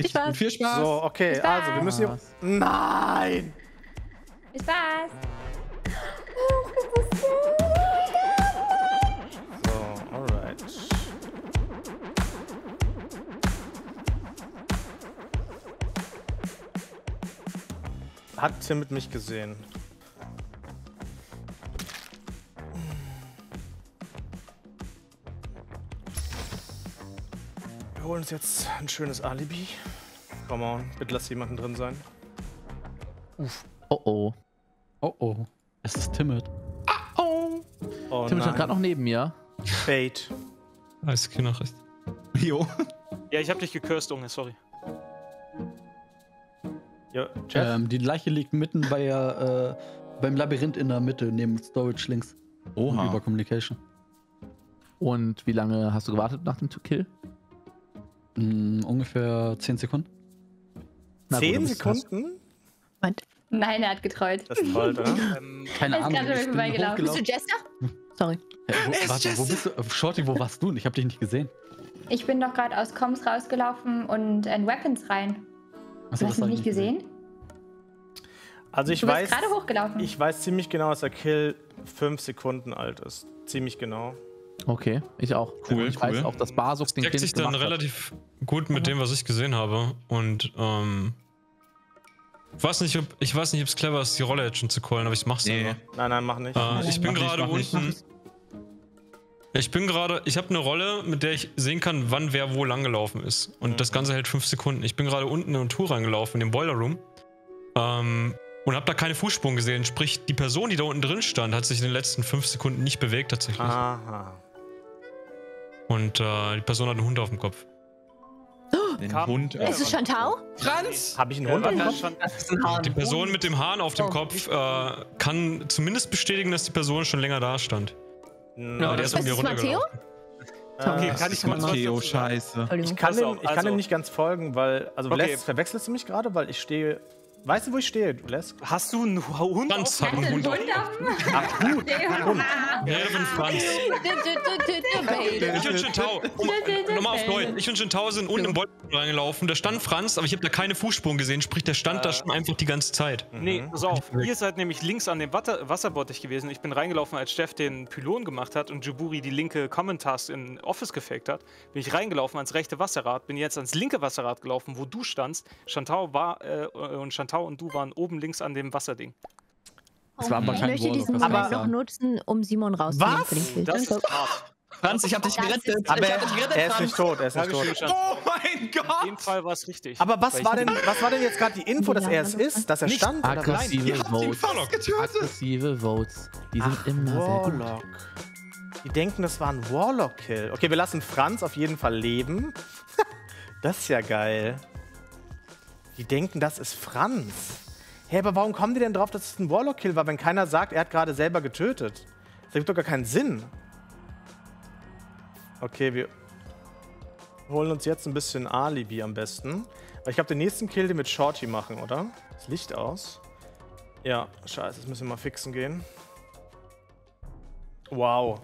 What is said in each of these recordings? Ich weiß. Viel Spaß. So, okay, Spaß. Also wir müssen hier... Nein! Viel Spaß. So, alright. Hat Tim mit mich gesehen? Wir holen uns jetzt ein schönes Alibi. Come on, bitte lass jemanden drin sein. Uff. Oh oh. Oh oh. Es ist Timid. Ah, oh. Oh, Timid stand gerade noch neben mir. Fate. Alles keine Nachricht. Jo. Ja, ich hab dich gecursed, Unge, sorry. Ja, die Leiche liegt mitten bei, beim Labyrinth in der Mitte, neben Storage links. Oha. Und über Communication. Und wie lange hast du gewartet nach dem Kill? Ungefähr 10 Sekunden. 10 Sekunden? Nein, er hat getreut. Das ist toll, oder? Keine Ahnung. Ich bin bist du Jester? Sorry. Hey, warte, wo bist du? Shorty, wo warst du? Ich hab dich nicht gesehen. Ich bin doch gerade aus Comms rausgelaufen und in Weapons rein. Hast du das nicht gesehen? Also ich weiß. Du bist gerade hochgelaufen. Ich weiß ziemlich genau, dass der Kill 5 Sekunden alt ist. Ziemlich genau. Okay, ich auch. Cool, ich weiß auch, dass Baso den Kill gemacht hat. Das deckt sich dann relativ gut mit dem, was ich gesehen habe. Und Ich weiß nicht, ob es clever ist, die Rolle jetzt schon zu callen, aber ich mach's einfach. Nein, mach nicht. Ich bin gerade unten. Ich habe eine Rolle, mit der ich sehen kann, wann wer wo langgelaufen ist. Und das Ganze hält 5 Sekunden. Ich bin gerade unten in eine Tour reingelaufen, in den Boiler Room. Und habe da keine Fußspuren gesehen. Sprich, die Person, die da unten drin stand, hat sich in den letzten 5 Sekunden nicht bewegt, tatsächlich. Aha. Und die Person hat einen Hund auf dem Kopf. Hund, ist es Shantao? Franz? Habe ich einen Hund auf dem Kopf? Die Person mit dem Hahn auf dem Kopf kann zumindest bestätigen, dass die Person schon länger da stand. No, der ist um die runtergelaufen. Okay, kann ich mal Theo, scheiße. Ich kann ihm nicht ganz folgen, weil... Also, okay. Vlesk, verwechselst du mich gerade? Weil ich stehe... Weißt du, wo ich stehe, Vlesk? Hast du einen Hund? Franz hat einen Hund auf dem Kopf. Ach, gut. Franz. Ich bin Shantao. Nochmal auf Deutsch. Ich bin Shantao, sind unten im Beutel reingelaufen. Da stand Franz, aber ich habe da keine Fußspuren gesehen. Sprich, der stand da schon einfach die ganze Zeit. Nee, pass auf. Ihr seid nämlich links an dem Wasserbottich gewesen. Ich bin reingelaufen, als Steff den Pylon gemacht hat und Jiburi die linke Common-Task in Office gefaked hat. Bin ich reingelaufen ans rechte Wasserrad. Bin jetzt ans linke Wasserrad gelaufen, wo du standst. Shantao war... und Shantao und du waren oben links an dem Wasserding. Das war aber kein ich möchte diesen Moment noch nutzen, um Simon rauszunehmen. Was? Das ist hart. Franz, ich hab dich gerettet. Aber er ist nicht tot, Oh mein Gott! In dem Fall war es richtig. Aber was war denn jetzt gerade die Info, dass er es ist? Dass er nicht stand? Aggressive Votes. Die sind immer Warlock. Sehr gut. Die denken, das war ein Warlock-Kill. Okay, wir lassen Franz auf jeden Fall leben. Das ist ja geil. Die denken, das ist Franz. Hä, aber warum kommen die denn drauf, dass es ein Warlock-Kill war, wenn keiner sagt, er hat gerade selber getötet? Das ergibt doch gar keinen Sinn. Okay, wir holen uns jetzt ein bisschen Alibi am besten. Weil ich glaube, den nächsten Kill, den mit Shorty machen, oder? Das Licht aus. Ja, scheiße, jetzt müssen wir mal fixen gehen. Wow.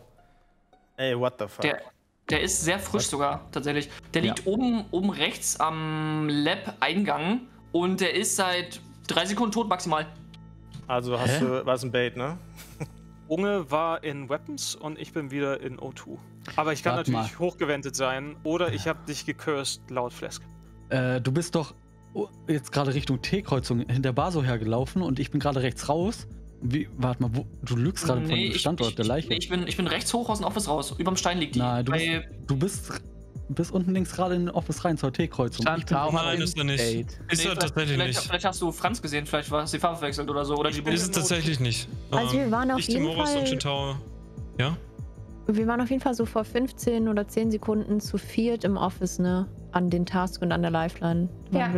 Ey, what the fuck? Der ist sehr frisch sogar, tatsächlich. Der liegt oben rechts am Lab-Eingang und der ist seit 3 Sekunden tot maximal. Also war es ein Bait, ne? Unge war in Weapons und ich bin wieder in O2. Aber ich kann natürlich hochgewendet sein oder ich habe dich gecursed laut Vlesk. Du bist doch jetzt gerade Richtung T-Kreuzung hinter Baso hergelaufen und ich bin gerade rechts raus. Warte mal, du lügst gerade von dem Standort der Leiche. Nee, ich bin rechts hoch aus dem Office raus. Überm Stein liegt die. Nein, du bist unten links gerade in den Office rein zur T-Kreuzung. Nein, ist er nicht. Ist er tatsächlich nicht. Vielleicht hast du Franz gesehen, vielleicht war es die Farbe verwechselt oder so. Oder ist es tatsächlich nicht. Also wir waren auf jeden Fall... Ja? Wir waren auf jeden Fall so vor 15 oder 10 Sekunden zu viert im Office, ne? An den Task und an der Lifeline. Ja.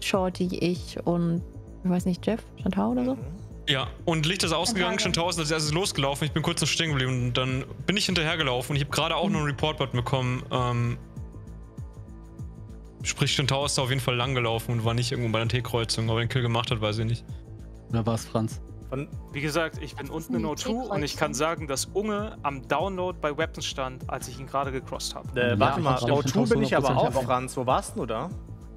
Shorty, ich und... Ich weiß nicht, Jeff? Shantao oder so? Ja, und Licht ist ausgegangen, Shantao ist als erstes losgelaufen, ich bin kurz noch stehen geblieben und dann bin ich hinterhergelaufen und ich habe gerade auch noch einen Report-Button bekommen. Sprich, Shantao ist da auf jeden Fall lang gelaufen und war nicht irgendwo bei der T-Kreuzung, aber den Kill gemacht hat, weiß ich nicht. Oder war es Franz? Wie gesagt, ich bin unten in O2 und ich kann sagen, dass Unge am Download bei Weapons stand, als ich ihn gerade gecrossed habe. Warte mal, O2 bin ich aber auch, Franz, wo warst du da?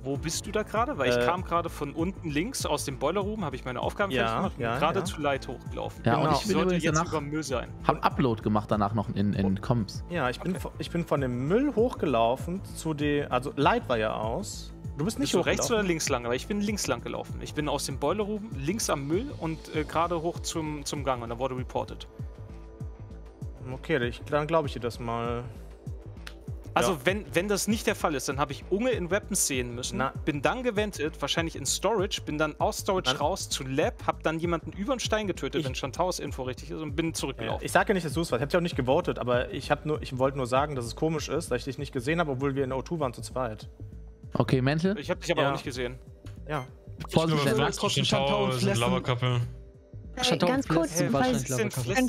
Wo bist du da gerade? Weil ich kam gerade von unten links aus dem Boilerroom, habe ich meine Aufgaben fertig gemacht und gerade zu Light hochgelaufen. Ja, genau. Und ich sollte jetzt über Müll sein. Hab Upload gemacht danach noch in Comps. Ja, ich bin von dem Müll hochgelaufen zu dem, also Light war ja aus. Du bist nicht so rechts oder links lang, aber ich bin links lang gelaufen. Ich bin aus dem Boilerroom links am Müll und gerade hoch zum Gang und da wurde reported. Okay, dann glaube ich dir das mal. Also ja. wenn das nicht der Fall ist, dann habe ich Unge in Weapons sehen müssen, bin dann gewendet, wahrscheinlich in Storage, bin dann aus Storage raus zu Lab, habe dann jemanden über den Stein getötet, wenn Shantaos Info richtig ist und bin zurückgelaufen. Ich sage ja nicht, dass du es warst, ich habe dich auch nicht gewotet, aber ich wollte nur sagen, dass es komisch ist, dass ich dich nicht gesehen habe, obwohl wir in O2 waren zu zweit. Okay, Mental? Ich habe dich aber auch nicht gesehen. Ja. Ganz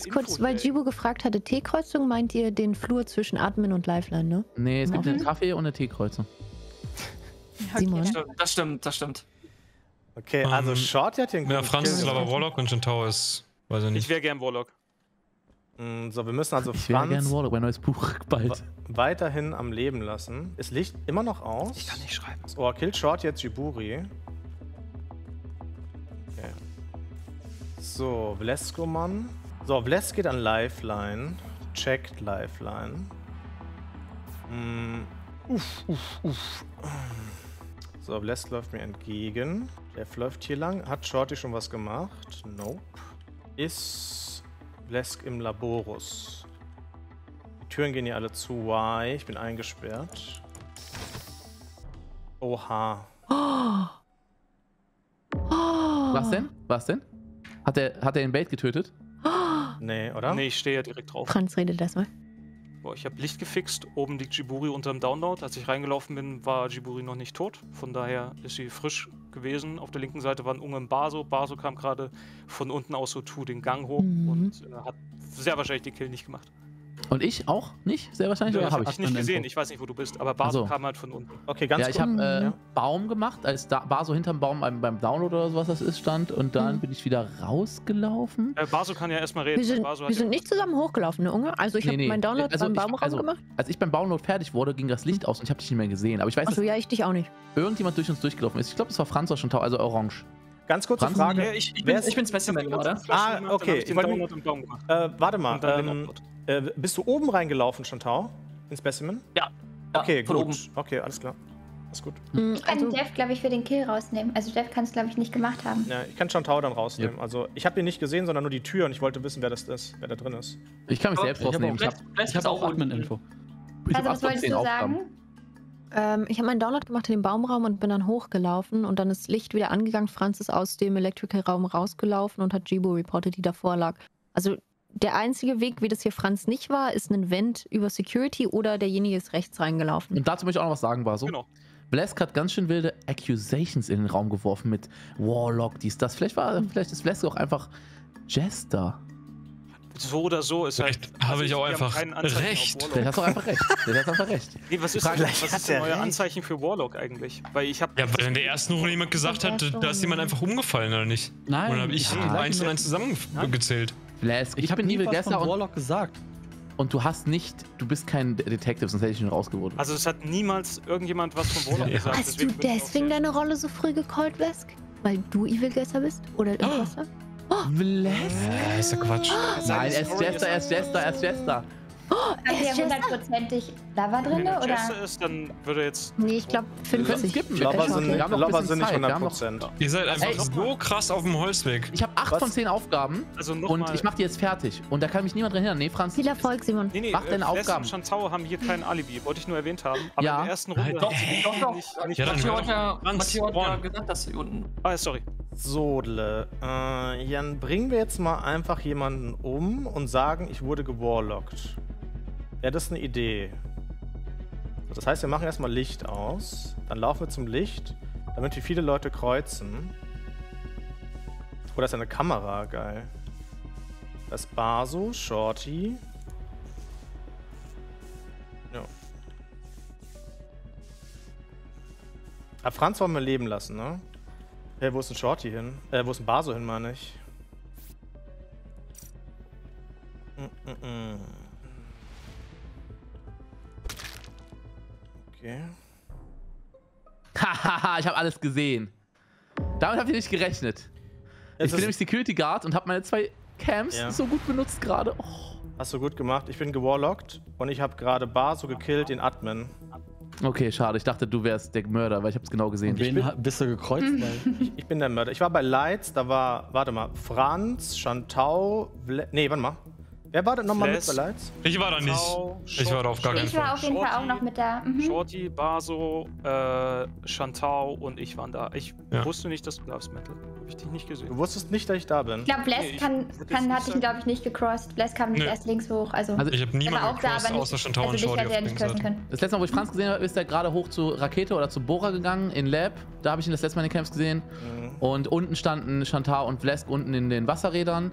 kurz, weil Jibu gefragt hatte, T-Kreuzung, meint ihr den Flur zwischen Admin und Lifeline, ne? Nee, es gibt einen Kaffee und eine T-Kreuzung. Simon. Das stimmt. Okay, also Short hat den... Ja, Franz ist aber Warlock und Shantao ist... Weiß ich nicht. Ich wäre gern Warlock. So, wir müssen also Franz weiterhin am Leben lassen. Ist Licht immer noch aus? Ich kann nicht schreiben. Oh, killt Short jetzt Jiburi. Okay. So, Vleskoman. So, Vlesk geht an Lifeline. Checkt Lifeline. So, Vlesk läuft mir entgegen. Der läuft hier lang. Hat Shorty schon was gemacht? Nope. Ist Vlesk im Laborus. Die Türen gehen hier alle zu. Why? Ich bin eingesperrt. Oha. Was denn? Was denn? Hat er den Bait getötet? Nee, oder? Nee, ich stehe ja direkt drauf. Franz, redet das mal. Boah, ich habe Licht gefixt. Oben liegt Jiburi unterm Download. Als ich reingelaufen bin, war Jiburi noch nicht tot. Von daher ist sie frisch gewesen. Auf der linken Seite waren Unge und Baso. Baso kam gerade von unten aus so zu den Gang hoch und hat sehr wahrscheinlich den Kill nicht gemacht. Und ich auch nicht? Sehr wahrscheinlich? Ja, habe ich nicht gesehen. Ich weiß nicht, wo du bist. Aber Baso kam halt von unten. Okay, ganz kurz. Ja, ich habe Baum gemacht, als Baso hinterm Baum beim Download oder so, was das ist, stand. Und dann bin ich wieder rausgelaufen. Baso kann ja erstmal reden. Wir sind nicht zusammen hochgelaufen, ne, Unge? Also ich habe meinen Download beim Baum rausgemacht. Als ich beim Download fertig wurde, ging das Licht aus und ich habe dich nicht mehr gesehen. Aber ich weiß, dass ich dich auch nicht. Irgendjemand durch uns durchgelaufen ist. Ich glaube, es war Franz oder Shantao, also Orange. Ganz kurze Frage. Ja, ich bin Specimen, oder? Ah, okay. Warte mal. Bist du oben reingelaufen, Shantao? In Specimen? Ja. Okay, gut. Oben. Okay, alles klar. Alles gut. Ich kann Dev, glaube ich, für den Kill rausnehmen. Also Dev kann es, glaube ich, nicht gemacht haben. Ja, ich kann Shantao dann rausnehmen. Ja. Also ich habe ihn nicht gesehen, sondern nur die Tür und ich wollte wissen, wer das ist, wer da drin ist. Ich kann mich selbst rausnehmen. Ich habe auch Admin-Info. Also was wolltest du sagen? Ich habe meinen Download gemacht in den Baumraum und bin dann hochgelaufen und dann ist Licht wieder angegangen. Franz ist aus dem Electrical-Raum rausgelaufen und hat Jibu reportet, die davor lag. Also der einzige Weg, wie das hier Franz nicht war, ist ein Vent über Security oder derjenige ist rechts reingelaufen. Und dazu möchte ich auch noch was sagen, Baso. Genau. Vlesk hat ganz schön wilde Accusations in den Raum geworfen mit Warlock, dies, das. Vielleicht ist Vlesk auch einfach Jester. So oder so ist halt. Habe ich auch einfach recht. Der hat auch einfach recht. Nee, was ist denn euer Anzeichen für Warlock eigentlich? Weil ich habe. Ja, weil in der ersten Runde jemand gesagt hat, da ist jemand einfach umgefallen oder nicht? Nein. Und dann habe ich eins und eins zusammengezählt. Vlesk, ich habe nie was von Warlock gesagt. Und du hast nicht, du bist kein Detective, sonst hätte ich ihn rausgeholt. Also es hat niemals irgendjemand was von Warlock gesagt. Hast du deswegen deine Rolle so früh gecallt, Vlesk? Weil du Evilgesser bist? Oder irgendwas? Vlesk? Ja, ist ja Quatsch. Nein, er ist Jester. Er ist ja hundertprozentig Lava drin, oder? Wenn er Jester ist, dann würde jetzt... Nee, ich glaube 50. Lava sind nicht 100%. Ihr seid einfach so krass auf dem Holzweg. Ich habe 8 von 10 Aufgaben und ich mache die jetzt fertig. Und da kann mich niemand dran hindern. Nee, Franz. Viel Erfolg, Simon. Mach deine Aufgaben. Vlesk und Shantao haben hier kein Alibi. Wollte ich nur erwähnt haben. Aber in der ersten Runde... Doch. Matthieu hat ja gesagt, dass hier unten... Ah, sorry. Sodle, Jan, bringen wir jetzt mal einfach jemanden um und sagen, ich wurde gewarlockt. Ja, das ist eine Idee. So, das heißt, wir machen erstmal Licht aus, dann laufen wir zum Licht, damit wir viele Leute kreuzen. Oh, da ist eine Kamera, geil. Das ist Baso, Shorty. Ja. Aber Franz wollen wir leben lassen, ne? Hey, wo ist ein Shorty hin? Wo ist ein Baso hin, meine ich? Okay. Ha! Haha, ich habe alles gesehen. Damit habt ihr nicht gerechnet. Ich bin nämlich Security Guard und habe meine 2 Camps so gut benutzt gerade. Oh. Hast du gut gemacht. Ich bin gewarlockt und ich habe gerade Baso gekillt, den Admin. Okay, schade. Ich dachte, du wärst der Mörder, weil ich habe es genau gesehen. Wen bist du gekreuzt? Ich bin der Mörder. Ich war bei Lights, da war, warte mal, Franz, Shantao, nee, warte mal. Wer war da nochmal mit bei Lights? Ich war da nicht. Ich war da auf gar keinen Fall. Ich war auf jeden Fall auch noch mit da. Shorty, Baso, Shantao und ich waren da. Ich wusste nicht, dass du da warst, Mental. Hab ich dich nicht gesehen. Du wusstest nicht, dass ich da bin. Ich glaube, Vlesk hat ihn, glaube ich, nicht gecrossed. Vlesk kam nicht erst links hoch. Also ich habe niemanden gecrossed, außer Shantao und Shorty. Das letzte Mal, wo ich Franz gesehen habe, ist er gerade hoch zu Rakete oder zu Bohrer gegangen, in Lab. Da habe ich ihn das letzte Mal in den Camps gesehen. Und unten standen Shantao und Vlesk unten in den Wasserrädern.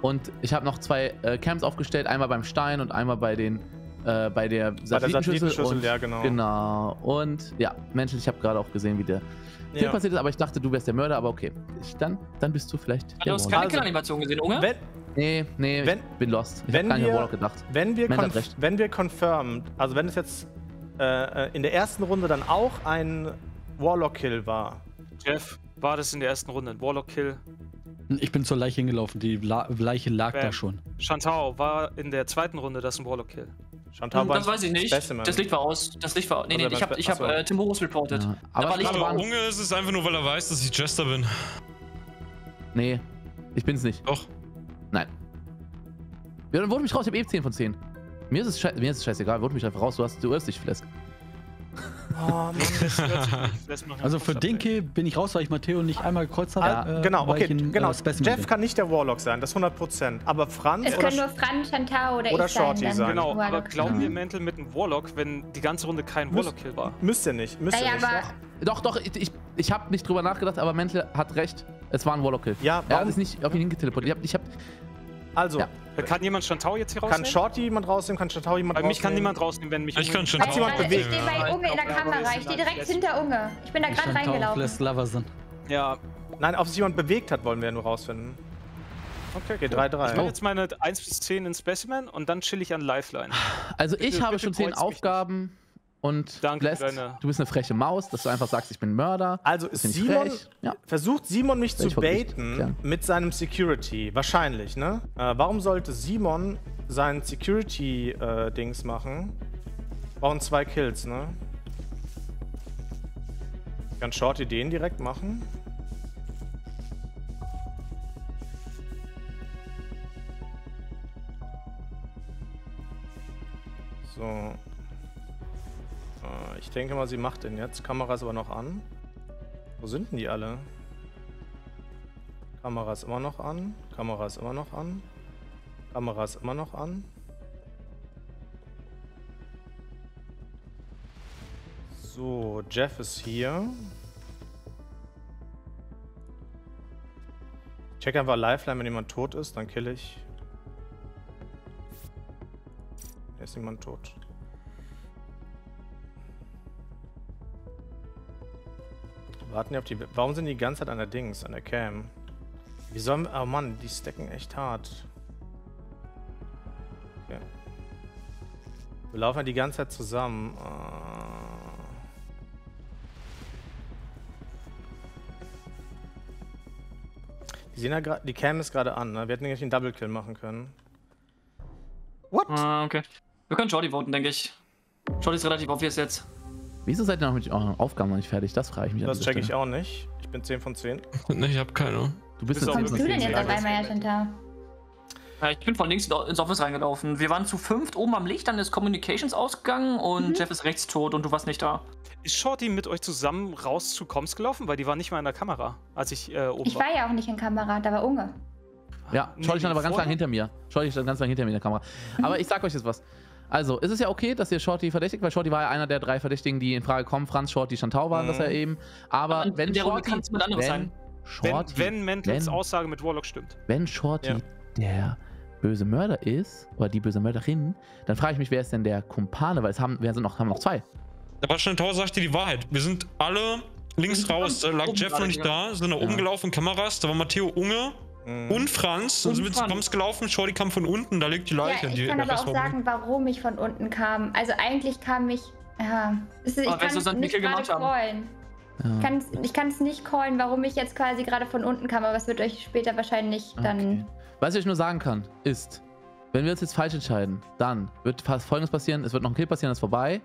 Und ich habe noch 2 Camps aufgestellt, einmal beim Stein und einmal bei den bei der Satellitenschüssel. Ja, genau. Und ja, Mental, ich habe gerade auch gesehen, wie der Film passiert ist, aber ich dachte, du wärst der Mörder, aber okay. Dann bist du vielleicht. Du hast keine Killanimation gesehen, Unge? Nee, ich bin lost. Ich habe gar nicht an Warlock gedacht. Wenn wir confirmed, also wenn es jetzt in der ersten Runde dann auch ein Warlock-Kill war. Jeff, war das in der ersten Runde ein Warlock-Kill? Ich bin zur Leiche hingelaufen, die Leiche lag da schon. Shantao, war in der 2. Runde das ein Warlock-Kill? Shantao war das weiß ich nicht. Das Licht war aus. Das Licht war aus. Nee, ich hab Tim Horus reported. Ja. Aber ich glaube, Unge ist es einfach nur, weil er weiß, dass ich Jester bin. Nee, ich bin's nicht. Doch. Nein. Ja, dann wurde mich raus, ich hab eh 10 von 10. Mir ist es scheißegal, wurde mich einfach raus, du irrst dich, Flesk. Oh, Mann, also für Dinke bin ich raus, weil ich Matteo nicht einmal gekreuzt habe. Ja, genau, okay, genau. Jeff kann nicht der Warlock sein, das 100%. Aber Franz es können nur Franz, Shantao oder Shorty sein. Genau, aber glauben wir Mental mit einem Warlock, wenn die ganze Runde kein Warlock-Kill war? Müsst ihr nicht. Doch, ich habe nicht drüber nachgedacht, aber Mental hat recht. Es war ein Warlock-Kill. Ja, er hat es nicht auf ihn hingeteleportiert. Also, kann jemand Shantao jetzt hier rausnehmen? Kann Shorty jemand rausnehmen? Kann Shantao jemand rausnehmen? Mich kann niemand rausnehmen, wenn mich... Ich kann Shantao bewegen. Ich stehe bei Unge in der Kamera. Ich stehe direkt hinter Unge. Ich bin da gerade reingelaufen. Ja. Nein, ob sich jemand bewegt hat, wollen wir ja nur rausfinden. Okay, 3-3. Ich mache jetzt meine 1 bis 10 in Specimen und dann chill ich an Lifeline. Also ich habe schon 10 Aufgaben und du bist eine freche Maus, dass du einfach sagst, ich bin Mörder. Also ist Simon... Versucht Simon mich zu baiten mit seinem Security. Wahrscheinlich, ne? Warum sollte Simon seinen Security-Dings machen? Brauchen 2 Kills, ne? Kann Shorty den direkt machen? So. Ich denke mal, sie macht den jetzt. Kamera ist aber noch an. Wo sind denn die alle? Kamera ist immer noch an. Kamera ist immer noch an. Kamera ist immer noch an. So, Jeff ist hier. Ich check einfach Lifeline, wenn jemand tot ist, dann kill ich. Da ist jemand tot. Warten wir auf die. Warum sind die ganze Zeit an der Dings, an der Cam? Wie sollen wir. Oh Mann, die stacken echt hart. Okay. Wir laufen ja die ganze Zeit zusammen. Die sehen ja gerade. Die Cam ist gerade an, ne? Wir hätten eigentlich einen Double Kill machen können. What? Okay. Wir können Jordi voten, denke ich. Jordi ist relativ obvious jetzt. Wieso seid ihr noch mit euren Aufgaben noch nicht fertig? Das frage ich mich. Das check ich auch nicht. Ich bin 10 von 10. Ne, ich habe keine. Du bist jetzt 10 von 10. Du denn jetzt auf einmal ja schon da? Ich bin von links ins Office reingelaufen. Wir waren zu 5 oben am Licht, dann ist Communications ausgegangen und Jeff ist rechts tot und du warst nicht da. Ist Shorty mit euch zusammen raus zu Comms gelaufen? Weil die war nicht mal in der Kamera, als ich oben war. Ich war ja auch nicht in Kamera, da war Unge. Ja, Shorty stand aber ganz lang hinter mir. Shorty stand ganz lang hinter mir in der Kamera. Aber ich sag euch jetzt was. Also, ist es ja okay, dass ihr Shorty verdächtigt, weil Shorty war ja einer der 3 Verdächtigen, die in Frage kommen. Franz, Shorty, Shantao waren das ja eben. Aber wenn Shorty... Wenn Mentals Aussage mit Warlock stimmt. Wenn Shorty der böse Mörder ist, oder die böse Mörderin, dann frage ich mich, wer ist denn der Kumpane? Weil es haben noch 2. Aber Shantao sagt dir die Wahrheit. Wir sind alle links raus. Lag Jeff noch nicht da, sind nach oben gelaufen, Kameras. Da war Matteo, Unge und Franz, dann sind wir zu Bombs gelaufen, Shorty kam von unten, da liegt die Leiche. Ja, ich kann aber auch sagen, warum ich von unten kam. Also eigentlich kam mich... Ich kann es nicht gerade scrollen. Ja. Ich kann es nicht callen, warum ich jetzt quasi gerade von unten kam, aber es wird euch später wahrscheinlich dann... Okay. Was ich nur sagen kann, ist, wenn wir uns jetzt falsch entscheiden, dann wird fast Folgendes passieren, es wird noch ein Kill passieren, das ist vorbei.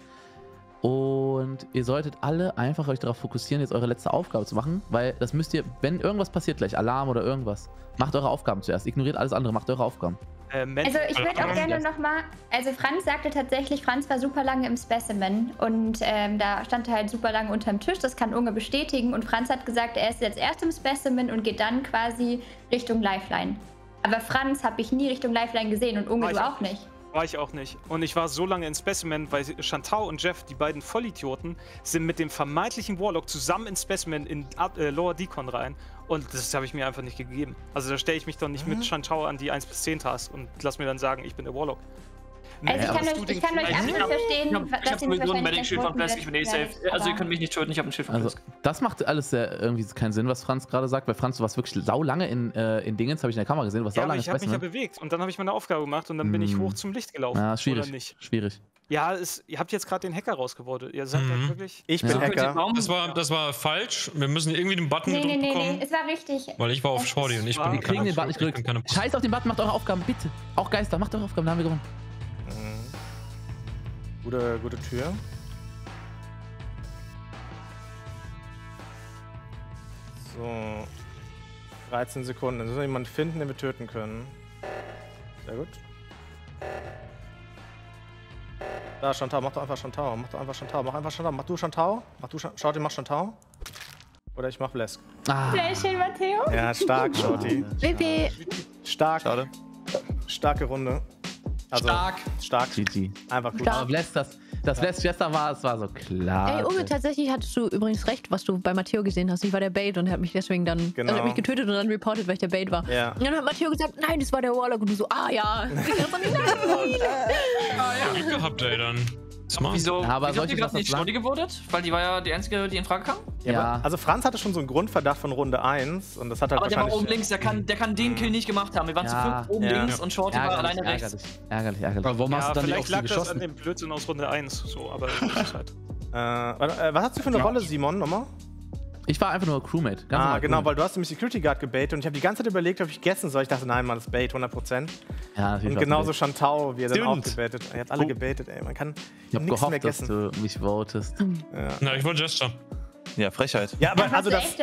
Und ihr solltet alle einfach euch darauf fokussieren, jetzt eure letzte Aufgabe zu machen, weil das müsst ihr, wenn irgendwas passiert gleich, Alarm oder irgendwas, macht eure Aufgaben zuerst, ignoriert alles andere, macht eure Aufgaben. Also ich würde auch gerne nochmal, also Franz sagte tatsächlich, Franz war super lange im Specimen und da stand er halt super lange unterm Tisch, das kann Unge bestätigen und Franz hat gesagt, er ist jetzt erst im Specimen und geht dann quasi Richtung Lifeline. Aber Franz habe ich nie Richtung Lifeline gesehen und Unge du auch nicht. War ich auch nicht. Und ich war so lange in Specimen, weil Shantao und Jeff, die beiden Vollidioten, sind mit dem vermeintlichen Warlock zusammen in Specimen in Lower Decon rein. Und das habe ich mir einfach nicht gegeben. Also da stelle ich mich doch nicht mit Shantao an die 1-10 Tasks und lass mir dann sagen, ich bin der Warlock. Also ich kann euch absolut verstehen, dass ihr nicht bei den Schild von Vlesk, ich bin eh safe. Also ihr könnt mich nicht töten, ich habe ein Schild von Vlesk. Das macht alles sehr, irgendwie keinen Sinn, was Franz gerade sagt, weil Franz, du warst wirklich saulange in Dingens, habe ich in der Kamera gesehen, was saulange ist. Ja, aber ich habe mich ja bewegt und dann habe ich meine Aufgabe gemacht und dann bin ich hoch zum Licht gelaufen. Ja, schwierig, oder nicht. Schwierig. Ja, ihr habt jetzt gerade den Hacker rausgeworfen. Ihr sagt ja wirklich... Ich bin Hacker. Das war falsch. Wir müssen irgendwie den Button gedrückt bekommen. Nee, es war richtig. Weil ich war auf Shorty und ich bin... Wir kriegen den Button nicht gedrückt. Scheiß auf den Button, macht eure Aufgaben, bitte. Auch Geister, macht eure Aufgaben, da haben wir gewonnen. Gute Tür. So. 13 Sekunden. Dann müssen wir jemanden finden, den wir töten können. Sehr gut. Da, Shantao. Mach doch einfach Shantao. Mach doch einfach Shantao. Mach einfach Shantao. Mach du Shantao. Shorty, mach Shantao. Oder ich mach Vlesk. Ah. Sehr schön, Matteo. Ja, stark, Shorty. Bitte. Stark. Schade. Starke Runde. Also, stark. GG. Einfach gut. Aber Vlesk, das war so klar. Ey, Unge, tatsächlich hattest du übrigens recht, was du bei Matteo gesehen hast. Ich war der Bait und er hat mich deswegen dann... Genau. Also er hat mich getötet und dann reported, weil ich der Bait war. Ja. Und dann hat Matteo gesagt, nein, das war der Warlock. Und du so, ah ja. Ich hab gehabt, ey, dann. Smart. Wieso habt ihr gerade nicht Shorty gewotet? Weil die war ja die Einzige, die in Frage kam? Ja. Also Franz hatte schon so einen Grundverdacht von Runde 1 und das hat halt... Aber der war oben links, der kann den Kill nicht gemacht haben. Wir waren zu 5 oben links und Shorty war alleine rechts. Ärgerlich. Aber warum hast du dann nicht auf sie geschossen? Vielleicht lag das an dem Blödsinn aus Runde 1, so, aber... was hast du für eine Rolle, Simon, nochmal? Ich war einfach nur Crewmate. Genau, weil du hast nämlich Security Guard gebaitet und ich habe die ganze Zeit überlegt, ob ich gessen soll. Ich dachte, nein, man ist Bait, 100%. Ja, und genauso Shantao, wie er dann auch gebaitet. Er hat alle gebaitet, ey. Man kann nichts mehr gessen. Ich hab gehofft, dass du mich votest. Ja. Na, ich wollte Jester. Ja, Frechheit. Ja, aber also, dass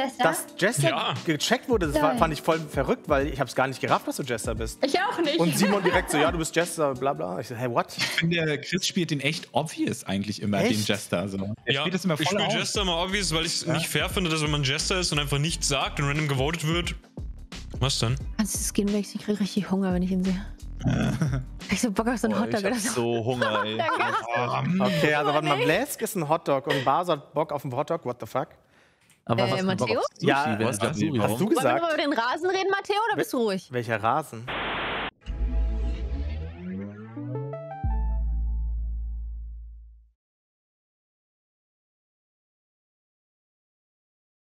Jester gecheckt wurde, das fand ich voll verrückt, weil ich hab's gar nicht gerafft, dass du Jester bist. Ich auch nicht. Und Simon direkt so, ja, du bist Jester, bla bla. Ich so, hey, what? Ich finde, der Chris spielt den echt obvious eigentlich immer, den Jester. Also, spielt das immer voll. Ich spiele Jester immer obvious, weil ich es nicht fair finde, dass wenn man Jester ist und einfach nichts sagt und random gewotet wird. Was denn? Kannst du das Skin wechseln? Ich krieg richtig Hunger, wenn ich ihn sehe. Ich so Bock auf so einen Hotdog. Ich hab so Hunger, ey. Okay, also warte mal, Vlesk ist ein Hotdog und Baso hat Bock auf einen Hotdog, what the fuck? Aber was, Matteo? Ja, hast du gesagt? Wollen wir über den Rasen reden, Matteo, oder bist du ruhig? Welcher Rasen?